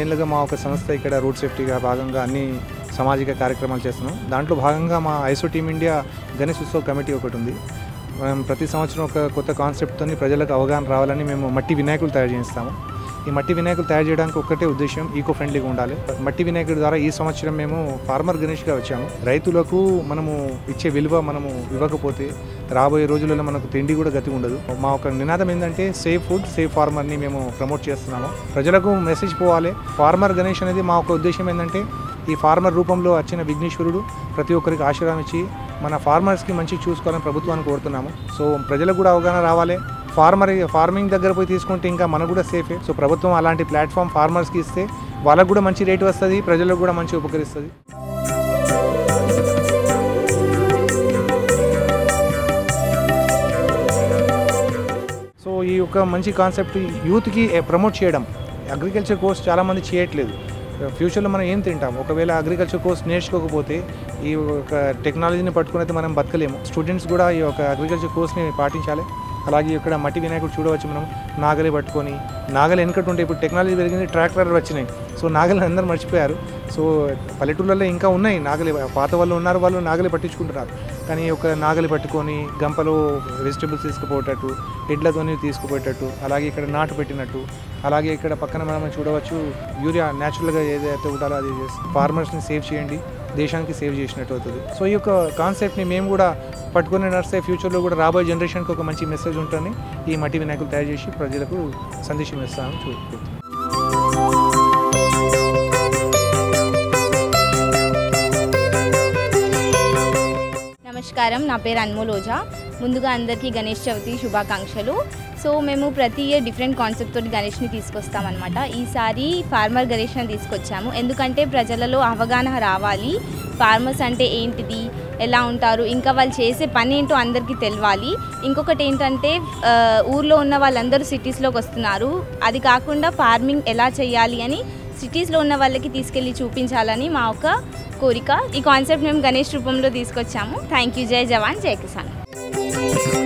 5 ఏళ్లుగా మా ఒక సంస్థ ఇక్కడ రోడ్ సేఫ్టీగా భాగంగా అన్ని సామాజిక కార్యక్రమాలు చేస్తున్నాం. దాంట్లో భాగంగా మా ఐసో టీమ్ ఇండియా గణేష్ ఉత్సవ కమిటీ ఒకటి ఉంది. మేము ప్రతి సంవత్సరం ఒక కొత్త కాన్సెప్ట్తోని ప్రజలకు అవగాహన రావాలని మేము మట్టి వినాయకులు తయారు చేస్తాము. ఈ మట్టి వినాయకులు తయారు చేయడానికి ఒక్కటే ఉద్దేశం, ఈకో ఫ్రెండ్లీగా ఉండాలి. మట్టి వినాయకుడి ద్వారా ఈ సంవత్సరం మేము ఫార్మర్ గణేష్గా వచ్చాము. రైతులకు మనము ఇచ్చే విలువ మనము ఇవ్వకపోతే రాబోయే రోజులలో మనకు తిండి కూడా గతి ఉండదు. మా ఒక నినాదం ఏంటంటే సేఫ్ ఫుడ్ సేఫ్ ఫార్మర్ని మేము ప్రమోట్ చేస్తున్నాము. ప్రజలకు మెసేజ్ పోవాలి. ఫార్మర్ గణేష్ అనేది మా ఒక ఉద్దేశం ఏంటంటే ఈ ఫార్మర్ రూపంలో వచ్చిన విఘ్నేశ్వరుడు ప్రతి ఒక్కరికి ఆశీర్వాదం ఇచ్చి మన ఫార్మర్స్కి మంచి చూసుకోవాలని ప్రభుత్వాన్ని కోరుతున్నాము. సో ప్రజలకు కూడా అవగాహన రావాలి. ఫార్మింగ్ దగ్గర పోయి తీసుకుంటే ఇంకా మనకు కూడా సేఫే. సో ప్రభుత్వం అలాంటి ప్లాట్ఫామ్ ఫార్మర్స్కి ఇస్తే వాళ్ళకు కూడా మంచి రేటు వస్తుంది, ప్రజలకు కూడా మంచి ఉపకరిస్తుంది. సో ఈ యొక్క మంచి కాన్సెప్ట్ యూత్కి ప్రమోట్ చేయడం. అగ్రికల్చర్ కోర్స్ చాలామంది చేయట్లేదు. ఫ్యూచర్లో మనం ఏం తింటాం? ఒకవేళ అగ్రికల్చర్ కోర్స్ నేర్చుకోకపోతే ఈ యొక్క టెక్నాలజీని పట్టుకుని అయితే మనం బతకలేము. స్టూడెంట్స్ కూడా ఈ యొక్క అగ్రికల్చర్ కోర్స్ని పాటించాలి. అలాగే ఇక్కడ మట్టి వినాయకుడు చూడవచ్చు. మనం నాగలి పట్టుకొని నాగలి వెనకటి ఉంటే ఇప్పుడు టెక్నాలజీ పెరిగింది, ట్రాక్టర్లు వచ్చినాయి. సో నాగలి అందరూ మర్చిపోయారు. సో పల్లెటూళ్ళల్లో ఇంకా ఉన్నాయి నాగలి, పాత వాళ్ళు ఉన్నారు, వాళ్ళు నాగలి పట్టించుకుంటున్నారు. కానీ ఒక నాగలి పట్టుకొని గంపలో వెజిటబుల్స్ తీసుకుపోయేటట్టు, ఎడ్లతోని తీసుకుపోయేటట్టు, అలాగే ఇక్కడ నాటు పెట్టినట్టు, అలాగే ఇక్కడ పక్కన మనం చూడవచ్చు యూరియా న్యాచురల్గా ఏదైతే ఉండాలో అది చేస్తుంది. ఫార్మర్స్ని సేవ్ చేయండి, దేశానికి సేవ్ చేసినట్టు అవుతుంది. సో ఈ యొక్క కాన్సెప్ట్ని మేము కూడా పట్టుకునే నడిస్తే ఫ్యూచర్లో కూడా రాబోయే జనరేషన్కి ఒక మంచి మెసేజ్ ఉంటుంది. ఈ మట్టి వినాయకులు తయారు చేసి ప్రజలకు సందేశం ఇస్తామని చూసుకుంటున్నాం. నమస్కారం, నా పేరు అన్మోల్ ఓజా. ముందుగా అందరికీ గణేష్ చవితి శుభాకాంక్షలు. సో మేము ప్రతి ఇయర్ డిఫరెంట్ కాన్సెప్ట్ తోటి గణేష్ని తీసుకొస్తామన్నమాట. ఈసారి ఫార్మర్ గణేష్ని తీసుకొచ్చాము. ఎందుకంటే ప్రజలలో అవగాహన రావాలి, ఫార్మర్స్ అంటే ఏంటిది, ఎలా ఉంటారు, ఇంకా వాళ్ళు చేసే పని ఏంటో అందరికీ తెలియాలి. ఇంకొకటి ఏంటంటే ఊర్లో ఉన్న వాళ్ళందరూ సిటీస్లోకి వస్తున్నారు. అది కాకుండా ఫార్మింగ్ ఎలా చేయాలి అని సిటీస్లో ఉన్న వాళ్ళకి తీసుకెళ్ళి చూపించాలని మా ఒక కోరిక. ఈ కాన్సెప్ట్ మేము గణేష్ రూపంలో తీసుకొచ్చాము. Thank you. జై జవాన్ జై కిసాన్.